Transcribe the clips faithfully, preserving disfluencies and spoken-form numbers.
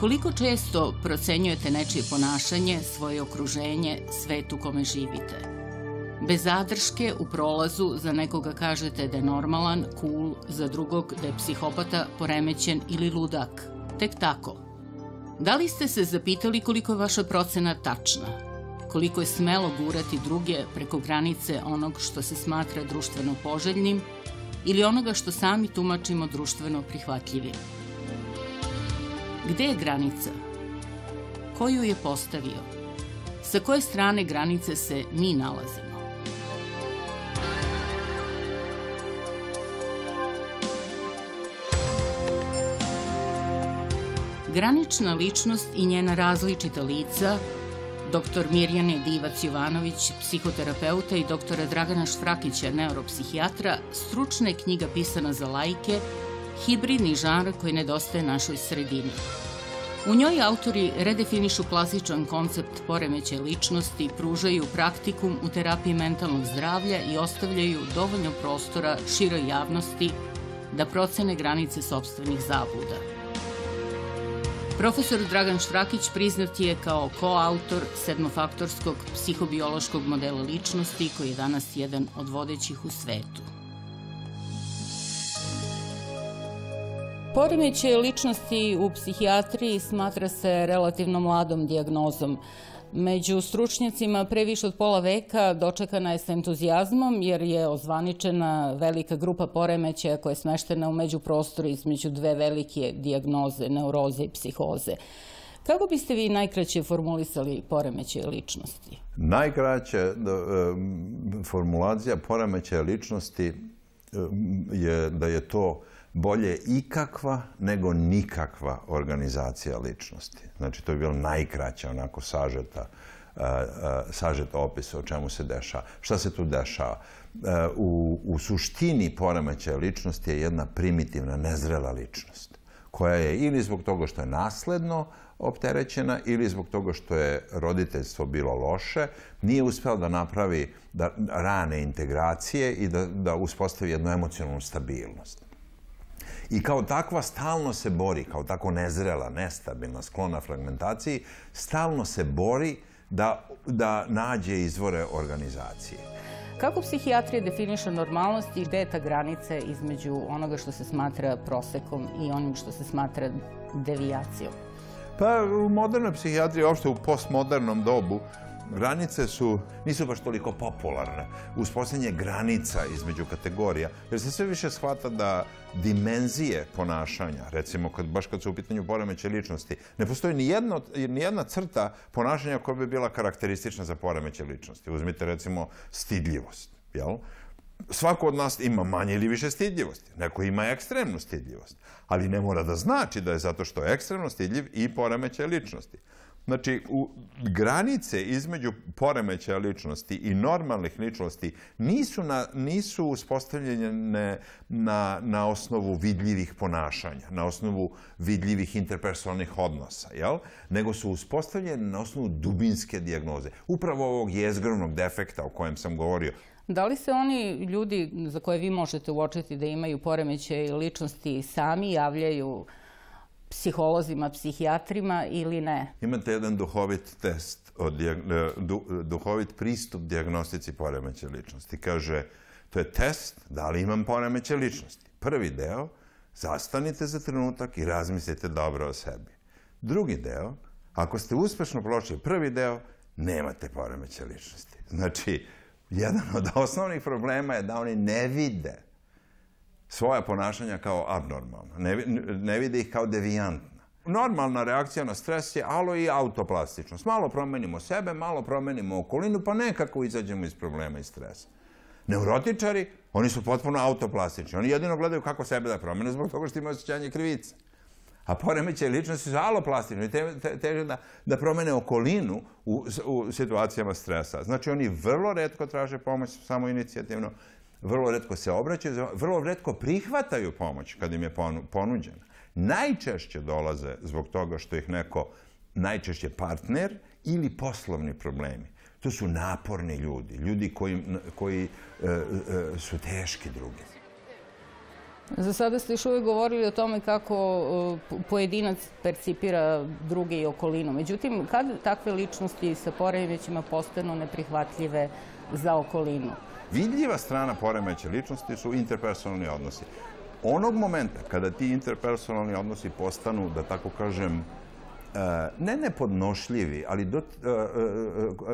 Koliko često procenjujete nečije ponašanje, svoje okruženje, svet u kome živite? Bez zadrške u prolazu za nekoga kažete da je normalan, cool, za drugog da je psihopata, poremećen ili ludak. Tek tako. Da li ste se zapitali koliko je vaša procena tačna? Koliko je smelo gurati druge preko granice onog što se smatra društveno poželjnim ili onoga što sami tumačimo društveno prihvatljivim? Gde je granica? Ko ju je postavio? Sa koje strane granice se mi nalazimo? Granična ličnost i njena različita lica, doktor Mirjane Divac-Jovanović, psihoterapeuta i doktora Dragana Švrakića, neuropsihijatra, stručna je knjiga pisana za laike, hibridni žanr koji nedostaje našoj sredini. U njoj autori redefinišu klasičan koncept poremećaja ličnosti, pružaju praktikum u terapiji mentalnog zdravlja i ostavljaju dovoljno prostora široj javnosti da procene granice sopstvenih zabluda. Profesor Dragan Švrakić priznat je kao koautor sedmofaktorskog psihobiološkog modela ličnosti koji je danas jedan od vodećih u svetu. Poremećaj ličnosti u psihijatriji smatra se relativno mladom dijagnozom. Među stručnjacima pre više od pola veka dočekana je sa entuzijazmom jer je ozvaničena velika grupa poremećaja koja je smeštena u međuprostoru između dve velike dijagnoze, neuroze i psihoze. Kako biste vi najkraće formulisali poremećaje ličnosti? Najkraća formulacija poremećaja ličnosti je da je to bolje ikakva nego nikakva organizacija ličnosti. Znači, to je bilo najkraća, onako, sažet opis o čemu se dešava. Šta se tu dešava? U suštini poremećaja ličnosti je jedna primitivna, nezrela ličnost, koja je ili zbog toga što je nasledno opterećena ili zbog toga što je roditeljstvo bilo loše, nije uspela da napravi rane integracije i da uspostavi jednu emocionalnu stabilnost. I kao takva stalno se bori, kao tako nezrela, nestabilna, sklona fragmentaciji, stalno se bori da nađe izvore organizacije. Kako psihijatrija definiše normalnost i gde je ta granica između onoga što se smatra prosekom i onim što se smatra devijacijom? Pa u modernoj psihijatriji, uopšte u postmodernom dobu, granice nisu baš toliko popularne. Uspostavljanje granica između kategorija, jer se sve više shvata da dimenzije ponašanja, recimo baš kad su u pitanju poremećaja ličnosti, ne postoji ni jedna crta ponašanja koja bi bila karakteristična za poremećaj ličnosti. Uzmite recimo stidljivost. Svako od nas ima manje ili više stidljivosti. Neko ima ekstremnu stidljivost, ali ne mora da znači da je zato što je ekstremno stidljiv i poremećaj ličnosti. Znači, granice između poremećaja ličnosti i normalnih ličnosti nisu uspostavljene na osnovu vidljivih ponašanja, na osnovu vidljivih interpersonalnih odnosa, nego su uspostavljene na osnovu dubinske dijagnoze, upravo ovog jezgrovnog defekta o kojem sam govorio. Da li se oni ljudi za koje vi možete uočiti da imaju poremećaj ličnosti sami javljaju psiholozima, psihijatrima ili ne? Imate jedan duhovit test, duhovit pristup dijagnostici poremećaja ličnosti. Kaže, to je test da li imam poremećaj ličnosti. Prvi deo, zastanite za trenutak i razmislite dobro o sebi. Drugi deo, ako ste uspešno prošli prvi deo, nemate poremećaj ličnosti. Znači, jedan od osnovnih problema je da oni ne vide svoja ponašanja kao abnormalna, ne vide ih kao devijantna. Normalna reakcija na stres je alo i autoplastičnost. Malo promenimo sebe, malo promenimo okolinu, pa nekako izađemo iz problema i stresa. Neurotičari, oni su potpuno autoplastični. Oni jedino gledaju kako sebe da promene zbog toga što imaju osjećanje krivice. A poremećaj ličnosti su aloplastični i teže da promene okolinu u situacijama stresa. Znači, oni vrlo retko traže pomoć, samo inicijativno, vrlo retko se obraćaju, vrlo retko prihvataju pomoć kad im je ponuđena. Najčešće dolaze zbog toga što ih neko, najčešće partner ili poslovni problemi. To su naporni ljudi, ljudi koji su teški drugi. Za sada ste još uvijek govorili o tome kako pojedinac percipira druge i okolinu. Međutim, kad takve ličnosti sa poremećima postanu neprihvatljive za okolinu? Vidljiva strana poremeća ličnosti su interpersonalni odnosi. Onog momenta kada ti interpersonalni odnosi postanu, da tako kažem, ne nepodnošljivi, ali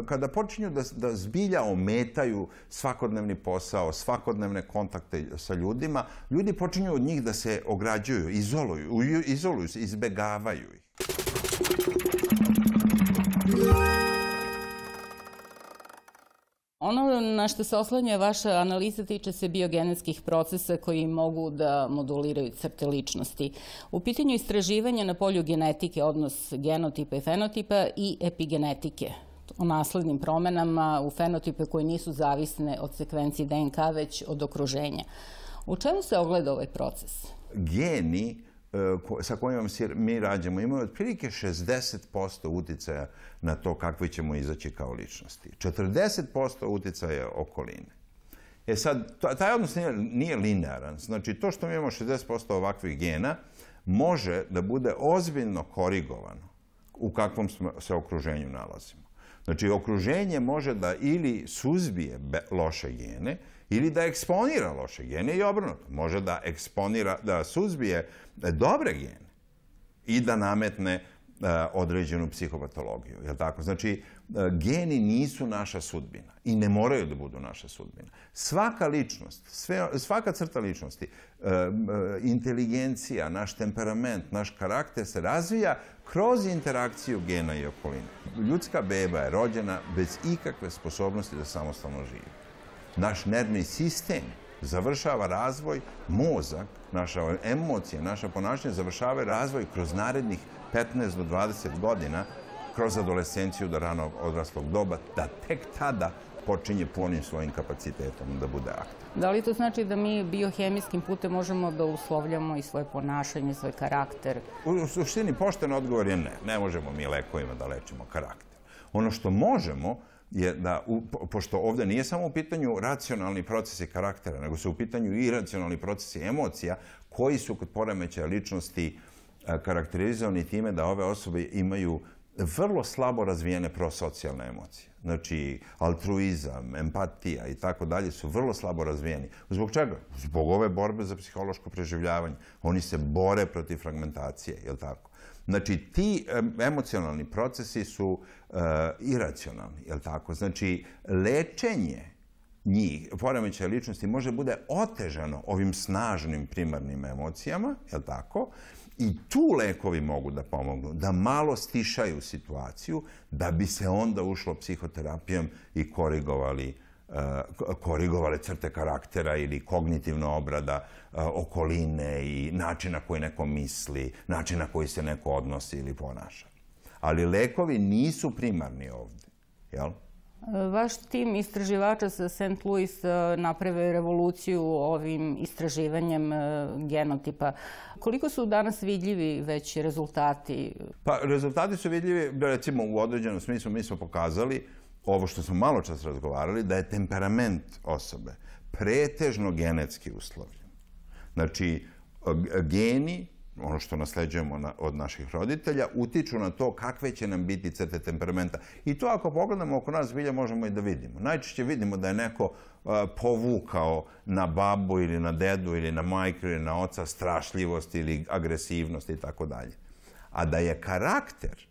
kada počinju da zbilja ometaju svakodnevni posao, svakodnevne kontakte sa ljudima, ljudi počinju od njih da se ograđuju, izoluju, izoluju se, izbegavaju ih. Ono na što se oslanja vaša analiza tiče se biogenetskih procesa koji mogu da moduliraju crte ličnosti. U pitanju istraživanja na polju genetike, odnos genotipa i fenotipa i epigenetike o naslednim promenama u fenotipe koje nisu zavisne od sekvenci D N K, već od okruženja. U čemu se ogleda ovaj proces? Geni sa kojima mi rađamo imaju otprilike šezdeset posto uticaja na to kakvi ćemo izaći kao ličnosti. četrdeset posto uticaja okoline. E sad, taj odnos nije linearan. Znači, to što mi imamo šezdeset posto ovakvih gena može da bude ozbiljno korigovano u kakvom se okruženju nalazimo. Znači, okruženje može da ili suzbije loše gene, ili da eksponira loše gene i obrnuto. Može da eksponira, da suzbije dobre gene i da nametne određenu psihopatologiju. Znači, geni nisu naša sudbina i ne moraju da budu naša sudbina. Svaka ličnost, svaka crta ličnosti, inteligencija, naš temperament, naš karakter se razvija kroz interakciju gena i okoline. Ljudska beba je rođena bez ikakve sposobnosti da samostalno živi. Naš nervni sistem završava razvoj, mozak, naša emocija, naša ponašanja završava razvoj kroz narednih petnaest do dvadeset godina, kroz adolescenciju do rano odraslog doba, da tek tada počinje punim svojim kapacitetom da bude aktivno. Da li to znači da mi biohemijskim putem možemo da uslovljamo i svoje ponašanje, svoj karakter? U suštini pošten odgovor je ne. Ne možemo mi lekovima da lečimo karakter. Ono što možemo je da, pošto ovde nije samo u pitanju racionalni procesi karaktera, nego su u pitanju i racionalni procesi emocija, koji su kod poremećaja ličnosti karakterizovani time da ove osobe imaju vrlo slabo razvijene prosocijalne emocije. Znači, altruizam, empatija i tako dalje su vrlo slabo razvijeni. Zbog čega? Zbog ove borbe za psihološko preživljavanje. Oni se bore protiv fragmentacije, je li tako? Znači, ti emocionalni procesi su iracionalni, je li tako? Znači, lečenje njih, poremećaja ličnosti, može bude otežano ovim snažnim primarnim emocijama, je li tako? I tu lekovi mogu da pomognu, da malo stišaju situaciju, da bi se onda ušlo psihoterapijom i korigovale crte karaktera ili kognitivna obrada okoline i načina koji neko misli, načina koji se neko odnosi ili ponaša. Ali lekovi nisu primarni ovde, jel? Vaš tim istraživača sa Sent Luisa napravio revoluciju ovim istraživanjem genotipa. Koliko su danas vidljivi već rezultati? Pa, rezultati su vidljivi, recimo, u određenom smislu mi smo pokazali ovo što smo malo čas razgovarali, da je temperament osobe pretežno genetski uslovljen. Znači, geni, ono što nasleđujemo od naših roditelja, utiču na to kakve će nam biti crte temperamenta. I to ako pogledamo oko nas zbilja možemo i da vidimo. Najčešće vidimo da je neko povukao na babu ili na dedu ili na majku ili na oca strašljivost ili agresivnost i tako dalje. A da je karakter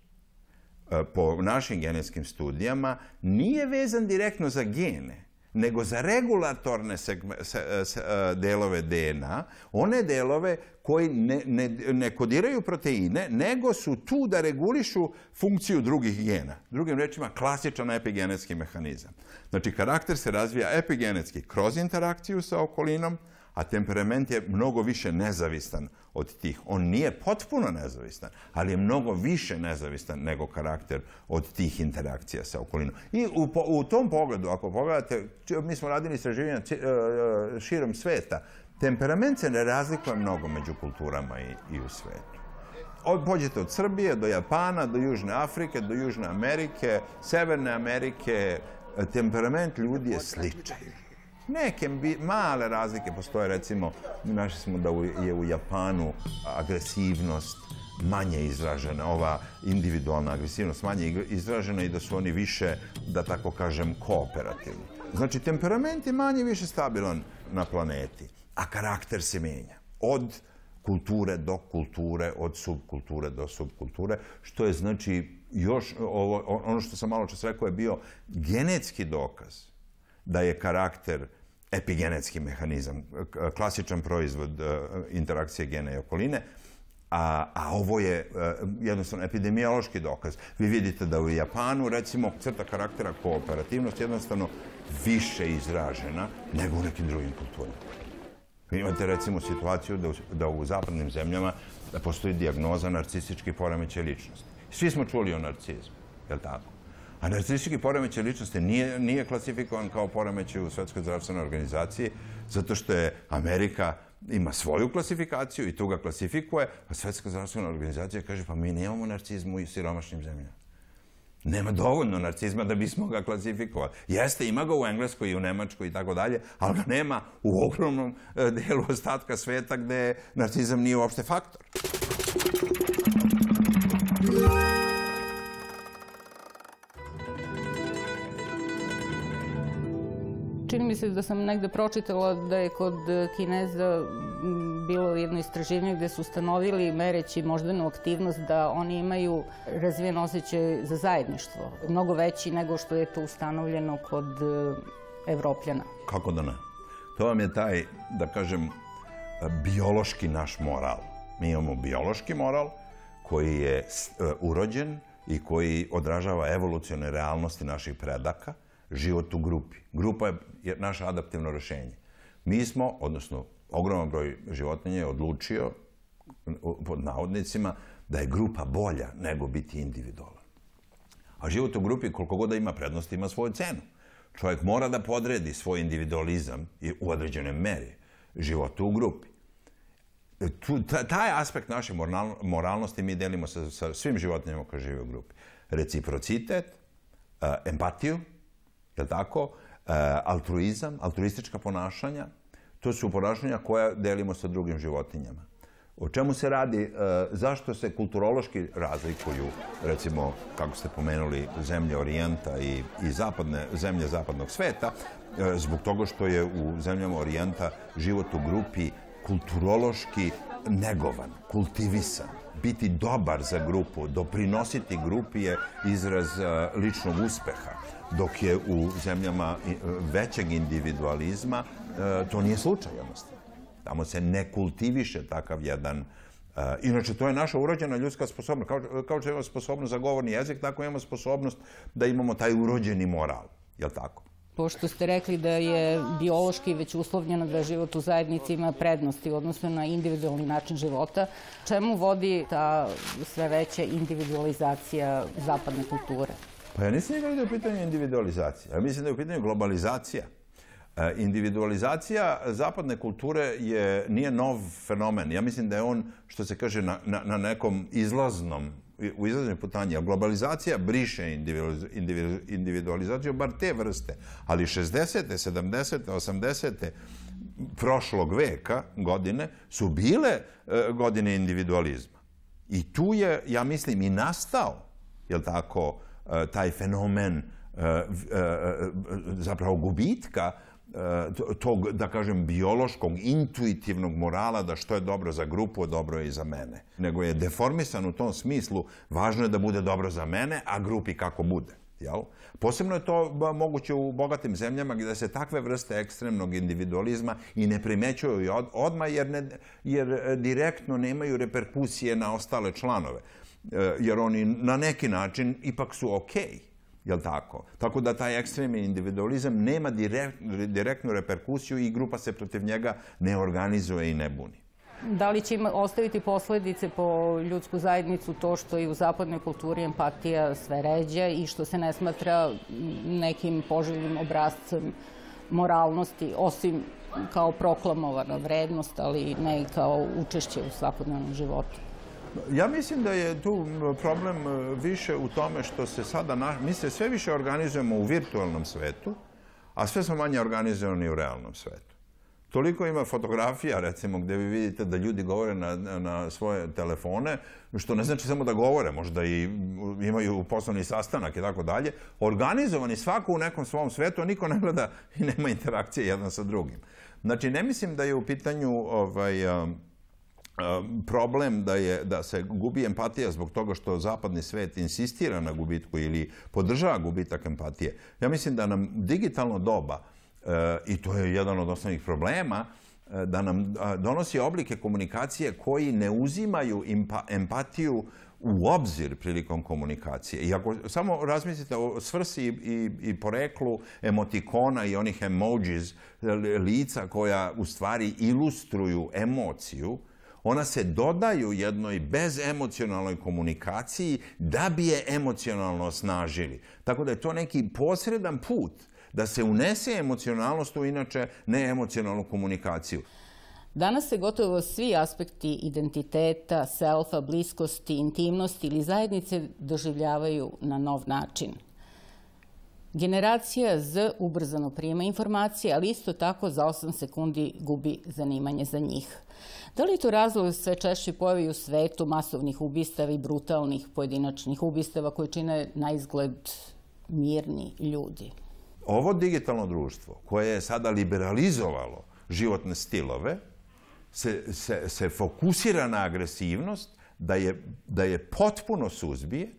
po našim genetskim studijama nije vezan direktno za gene, nego za regulatorne delove D N A, one delove koji ne kodiraju proteine, nego su tu da regulišu funkciju drugih gena. Drugim rečima, klasičan epigenetski mehanizam. Znači, karakter se razvija epigenetski kroz interakciju sa okolinom, a temperament je mnogo više nezavistan od tih. On nije potpuno nezavistan, ali je mnogo više nezavistan nego karakter od tih interakcija sa okolinom. I u, u tom pogledu, ako pogledate, mi smo radili istraživanja širom sveta, temperament se ne razlikuje mnogo među kulturama i, i u svetu. Od, pođete od Srbije do Japana, do Južne Afrike, do Južne Amerike, Severne Amerike, temperament ljudi je sličan. Neke male razlike postoje, recimo, našli smo da je u Japanu agresivnost manje izražena, ova individualna agresivnost manje izražena i da su oni više, da tako kažem, kooperativni. Znači, temperament je manje više stabilan na planeti, a karakter se mijenja. Od kulture do kulture, od subkulture do subkulture, što je, znači, još, ono što sam malo čas rekao je bio genetski dokaz da je karakter epigenetski mehanizam, klasičan proizvod interakcije gena i okoline, a ovo je jednostavno epidemiološki dokaz. Vi vidite da u Japanu, recimo, crta karaktera kooperativnost jednostavno više izražena nego u nekim drugim kulturama. Imate, recimo, situaciju da u zapadnim zemljama postoji dijagnoza narcistički poremećaj ličnosti. Svi smo čuli o narcizmu, je li tako? A narcistički poremećaj ličnosti nije klasifikovan kao poremećaj u Svjetskoj zdravstvenoj organizaciji, zato što je Amerika ima svoju klasifikaciju i tu ga klasifikuje, a Svjetska zdravstvena organizacija kaže pa mi nemamo narcizmu u siromašnim zemljama. Nema dovoljno narcizma da bismo ga klasifikovali. Jeste, ima ga u Engleskoj i u Nemačkoj i tako dalje, ali ga nema u ogromnom delu ostatka sveta gde narcizam nije uopšte faktor. Čini mi se da sam negde pročitala da je kod Kineza bilo jedno istraživanje gde su ustanovili, mereći moždanu aktivnost, da oni imaju razvijen osjećaj za zajedništvo. Mnogo veći nego što je to ustanovljeno kod Evropljana. Kako da ne? To vam je taj, da kažem, biološki naš moral. Mi imamo biološki moral koji je urođen i koji odražava evolucione realnosti naših predaka, život u grupi. Grupa je naše adaptivno rešenje. Mi smo, odnosno ogroman broj životinja je odlučio, pod navodnicima, da je grupa bolja nego biti individualan. A život u grupi, koliko god da ima prednost, ima svoju cenu. Čovjek mora da podredi svoj individualizam u određenoj meri životu u grupi. Taj aspekt naše moralnosti mi delimo sa svim životinjama koje žive u grupi. Reciprocitet, empatiju, je li tako? Altruizam, altruistička ponašanja. To su ponašanja koja delimo sa drugim životinjama. O čemu se radi? Zašto se kulturološki razlikuju, recimo, kako ste pomenuli, zemlje Orijenta i zemlje zapadnog sveta? Zbog toga što je u zemljama Orijenta život u grupi kulturološki negovan, kultivisan. Biti dobar za grupu, doprinositi grupi je izraz ličnog uspeha, dok je u zemljama većeg individualizma to nije slučaj, jednostavno. Tamo se ne kultiviše takav jedan... Inače, to je naša urođena ljudska sposobnost. Kao što imamo sposobnost za govorni jezik, tako imamo sposobnost da imamo taj urođeni moral, je li tako? Pošto ste rekli da je biološki već uslovljeno da život u zajednici ima prednosti, odnosno na individualni način života, čemu vodi ta sve veća individualizacija zapadne kulture? Pa ja nisam nikad da je u pitanju individualizacija. Ja mislim da je u pitanju globalizacija. Individualizacija zapadne kulture nije nov fenomen. Ja mislim da je on, što se kaže, na nekom izlaznom, u izlaznoj putanji. Globalizacija briše individualizaciju, bar te vrste. Ali šezdesete, sedamdesete, osamdesete prošlog veka godine su bile godine individualizma. I tu je, ja mislim, i nastao, je li tako, taj fenomen zapravo gubitka tog, da kažem, biološkog, intuitivnog morala da što je dobro za grupu, dobro je i za mene. Nego je deformisan u tom smislu, važno je da bude dobro za mene, a grupi kako bude. Posebno je to moguće u bogatim zemljama gde se takve vrste ekstremnog individualizma i ne primećuju odmah jer direktno nemaju reperkusije na ostale članove. Jer oni na neki način ipak su okej. Tako da taj ekstremni individualizam nema direktnu reperkusiju i grupa se protiv njega ne organizuje i ne buni. Da li će ostaviti posledice po ljudsku zajednicu to što i u zapadnoj kulturi empatija sve ređa i što se ne smatra nekim poželjnim obrascem moralnosti, osim kao proklamovana vrednost, ali ne i kao učešće u svakodnevnom životu? Ja mislim da je tu problem više u tome što se sada, mi se sve više organizujemo u virtualnom svetu, a sve smo manje organizovani u realnom svetu. Toliko ima fotografija, recimo, gde vi vidite da ljudi govore na svoje telefone, što ne znači samo da govore, možda i imaju poslovni sastanak i tako dalje, organizovani svako u nekom svom svetu, a niko ne gleda i nema interakcije jedan sa drugim. Znači, ne mislim da je u pitanju problem da se gubi empatija zbog toga što zapadni svet insistira na gubitku ili podržava gubitak empatije. Ja mislim da nam digitalno doba, i to je jedan od osnovnih problema, da nam donosi oblike komunikacije koji ne uzimaju empatiju u obzir prilikom komunikacije. I ako samo razmislite o svrsi i poreklu emotikona i onih emojis, lica koja u stvari ilustruju emociju, ona se dodaju jednoj bezemocionalnoj komunikaciji da bi je emocionalno osnažili. Tako da je to neki posredan put da se unese emocionalnost u inače neemocionalnu komunikaciju. Danas se gotovo svi aspekti identiteta, selfa, bliskosti, intimnosti ili zajednice doživljavaju na nov način. Generacija Z ubrzano prima informacije, ali isto tako za osam sekundi gubi zanimanje za njih. Da li je to razlog sve češće pojave u svetu masovnih ubistava i brutalnih pojedinačnih ubistava koji čine na izgled mirni ljudi? Ovo digitalno društvo koje je sada liberalizovalo životne stilove se fokusira na agresivnost da je potpuno suzbije,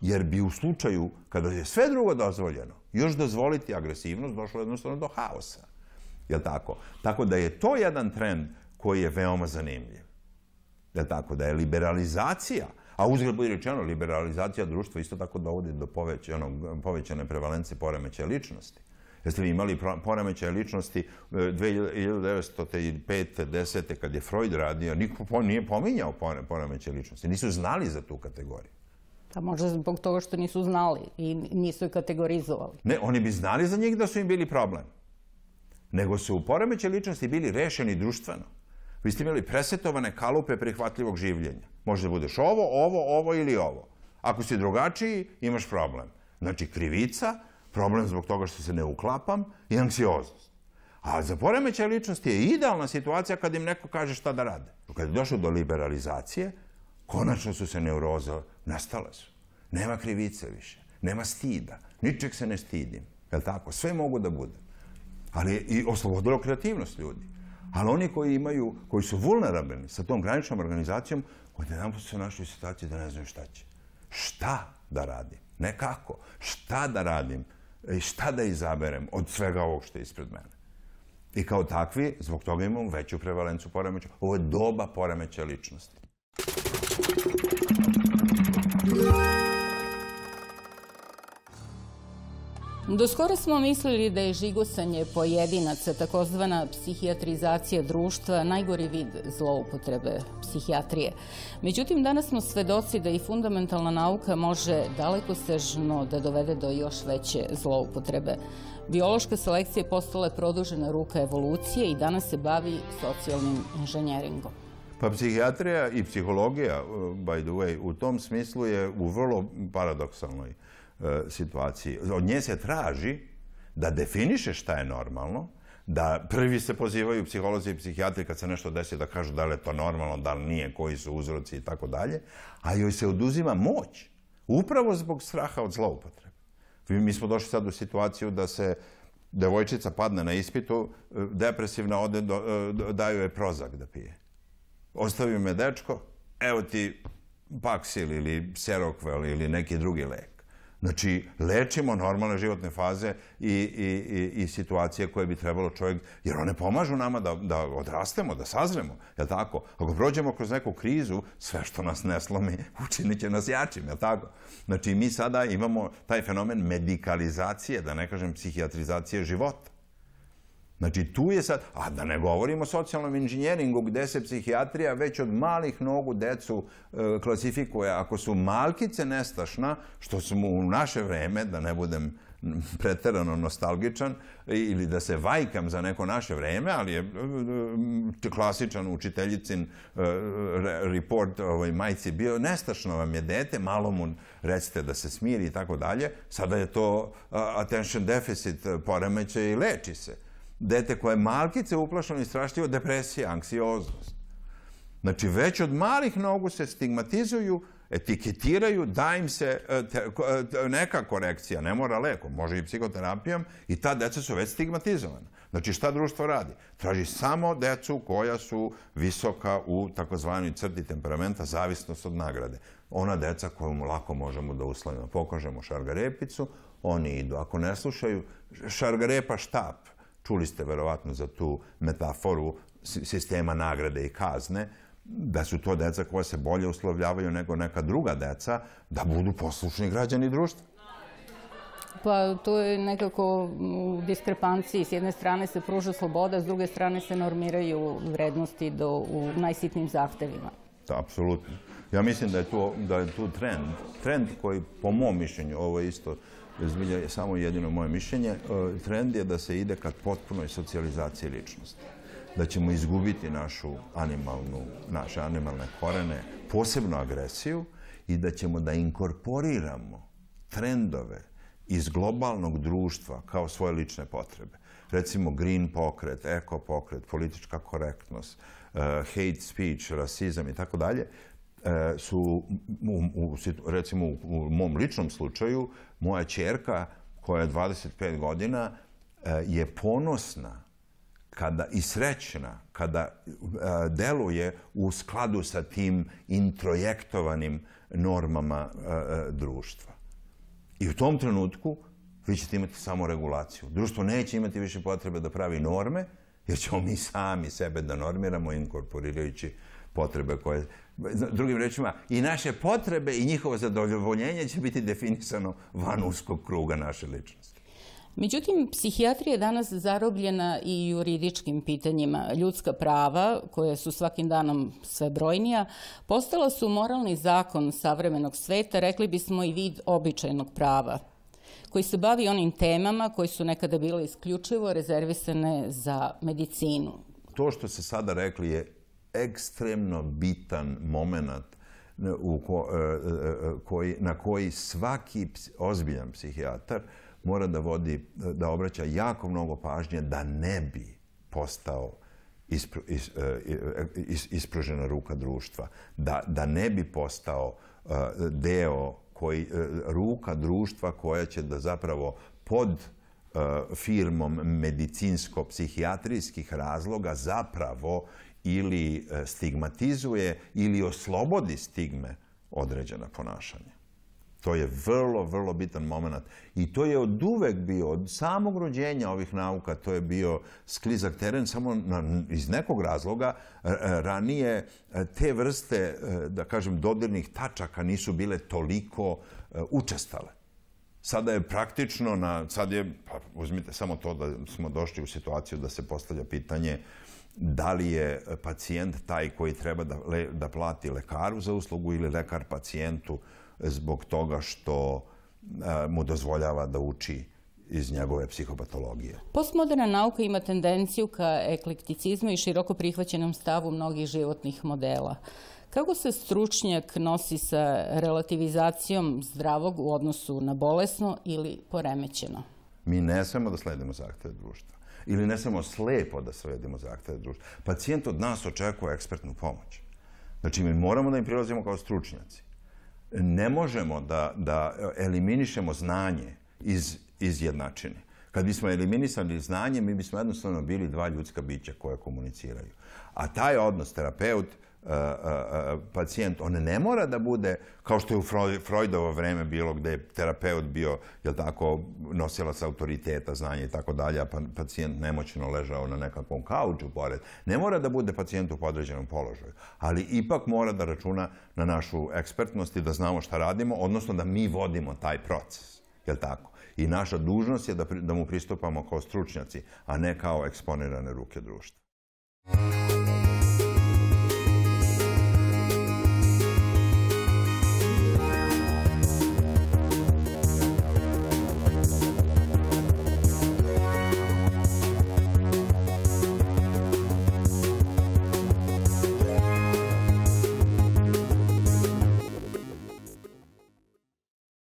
jer bi u slučaju kada je sve drugo dozvoljeno još dozvoliti agresivnost, došlo jednostavno do haosa. Tako da je to jedan trend koji je veoma zanimljiv. Tako da je liberalizacija, a uzgled budi rečeno, liberalizacija društva isto tako dovodi do povećane prevalencije poremećaja ličnosti. Jeste li imali poremećaja ličnosti hiljadu devetsto pete, desete kad je Freud radio, niko nije pominjao poremećaja ličnosti, nisu znali za tu kategoriju. A možda zbog toga što nisu znali i nisu je kategorizovali. Ne, oni bi znali za njih da su im bili problem. Nego su u poremećaju ličnosti bili rešeni društveno. Vi ste imali presetovane kalupe prihvatljivog življenja. Možeš da budeš ovo, ovo, ovo ili ovo. Ako si drugačiji, imaš problem. Znači krivica, problem zbog toga što se ne uklapam i anksioznost. A za poremećaj ličnosti je idealna situacija kad im neko kaže šta da rade. Kad je došlo do liberalizacije, konačno su se neuroze, nastale su. Nema krivice više, nema stida, ničeg se ne stidim. Je li tako? Sve mogu da budem. Ali je i oslobodilo kreativnost ljudi. Ali oni koji imaju, koji su vulnerabilni sa tom graničnom organizacijom, odjedan put su našli u situaciji da ne znaju šta će. Šta da radim? Ne kako. Šta da radim? I šta da izaberem od svega ovog što je ispred mene? I kao takvi, zbog toga imamo veću prevalencu poremeća. Ovo je doba poremeća ličnosti. Doskoro smo mislili da je žigosanje pojedinaca, takozvana psihijatrizacija društva, najgori vid zloupotrebe psihijatrije. Međutim, danas smo svedoci da i fundamentalna nauka može dalekosežno da dovede do još veće zloupotrebe. Biološka selekcija je postala produžena ruka evolucije i danas se bavi socijalnim inženjeringom. Pa psihijatrija i psihologija, by the way, u tom smislu je u vrlo paradoksalnoj situaciji. Od nje se traži da definiše šta je normalno, da prvi se pozivaju psiholozi i psihijatri kad se nešto desi da kažu da li je to normalno, da li nije, koji su uzroci i tako dalje, a joj se oduzima moć upravo zbog straha od zloupotrebe. Mi smo došli sad u situaciju da se devojčica padne na ispitu, depresivna, ode, daju je Prozac da pije. Ostavi me dečko, evo ti Paxil ili Seroquel ili neki drugi lek. Znači, lečimo normalne životne faze i situacije koje bi trebalo čovjek, jer one pomažu nama da odrastemo, da sazremo, je li tako? Ako prođemo kroz neku krizu, sve što nas ne slomi učinit će nas jačim, je li tako? Znači, mi sada imamo taj fenomen medikalizacije, da ne kažem psihijatrizacije života. Znači, tu je sad, a da ne govorimo o socijalnom inženjeringu, gde se psihijatrija već od malih nogu decu klasifikuje. Ako su malkice nestašna, što smo u naše vreme, da ne budem preterano nostalgičan ili da se vajkam za neko naše vreme, ali je klasičan učiteljicin report ovoj majci bio, nestašno vam je dete, malo mu recite da se smiri i tako dalje. Sada je to attention deficit poremećaj i leči se. Dete koje je malkice uplašeno i strašljivo, depresija, anksioznost. Znači, već od malih nogu se stigmatizuju, etiketiraju, da im se neka korekcija, ne mora lekom, može i psihoterapijom, i ta deca su već stigmatizovana. Znači, šta društvo radi? Traži samo decu koja su visoka u takozvanoj crti temperamenta, zavisnost od nagrade. Ona deca kojom lako možemo da uslovimo. Pokažemo šargarepicu, oni idu. Ako ne slušaju, šargarepa štap. Čuli ste verovatno za tu metaforu sistema nagrade i kazne, da su to deca koja se bolje uslovljavaju nego neka druga deca, da budu poslušni građani društva. Pa to je nekako u diskrepanciji. S jedne strane se pruža sloboda, s druge strane se normiraju vrednosti u najsitnijim zahtevima. Apsolutno. Ja mislim da je tu trend. Trend koji, po mom mišljenju, ovo je isto samo jedino moje mišljenje, trend je da se ide ka potpunoj socijalizaciji ličnosti. Da ćemo izgubiti naše animalne korene, posebno agresiju, i da ćemo da inkorporiramo trendove iz globalnog društva kao svoje lične potrebe. Recimo green pokret, eko pokret, politička korektnost, hate speech, rasizam i tako dalje, su, recimo u mom ličnom slučaju, moja ćerka koja je dvadeset pet godina je ponosna i srećna kada deluje u skladu sa tim introjektovanim normama društva. I u tom trenutku vi ćete imati samo regulaciju. Društvo neće imati više potrebe da pravi norme, jer ćemo mi sami sebe da normiramo inkorporirajući potrebe koje... Drugim rečima, i naše potrebe i njihovo zadovoljenje će biti definisano van uskog kruga naše ličnosti. Međutim, psihijatrija je danas zarobljena i juridičkim pitanjima. Ljudska prava, koje su svakim danom sve brojnija, postala su moralni zakon savremenog sveta, rekli bismo i vid običajnog prava, koji se bavi onim temama koji su nekada bile isključivo rezervisane za medicinu. To što ste sada rekli je ekstremno bitan moment na koji svaki ozbiljan psihijatar mora da vodi, da obraća jako mnogo pažnje da ne bi postao ispružena ruka društva, da ne bi postao deo ruka društva koja će da zapravo pod firmom medicinsko-psihijatrijskih razloga zapravo ili stigmatizuje ili oslobodi stigme određena ponašanja. To je vrlo, vrlo bitan moment. I to je od uvek bio, od samog rođenja ovih nauka, to je bio sklizak teren, samo iz nekog razloga ranije te vrste, da kažem, dodirnih tačaka nisu bile toliko učestale. Sada je praktično, pa uzmite samo to da smo došli u situaciju da se postavlja pitanje da li je pacijent taj koji treba da plati lekaru za uslugu ili lekar pacijentu zbog toga što mu dozvoljava da uči iz njegove psihopatologije. Postmoderna nauka ima tendenciju ka eklekticizmu i široko prihvaćenom stavu mnogih životnih modela. Kako se stručnjak nosi sa relativizacijom zdravog u odnosu na bolesno ili poremećeno? Mi ne smemo da sledimo zahteve društva. Ili ne samo slepo da sledimo zahteve društva. Pacijent od nas očekuje ekspertnu pomoć. Znači, mi moramo da im prilazimo kao stručnjaci. Ne možemo da eliminišemo znanje iz jednačine. Kad bismo eliminisali znanje, mi bismo jednostavno bili dva ljudska bića koja komuniciraju. A taj odnos terapeut, pacijent, on ne mora da bude, kao što je u Freudovo vreme bilo gde je terapeut bio, jel tako, nosilac autoriteta, znanja i tako dalje, a pacijent nemoćno ležao na nekakvom kauču pored. Ne mora da bude pacijent u podređenom položaju, ali ipak mora da računa na našu ekspertnost i da znamo šta radimo, odnosno da mi vodimo taj proces, jel tako. I naša dužnost je da mu pristupamo kao stručnjaci, a ne kao eksponirane ruke društva.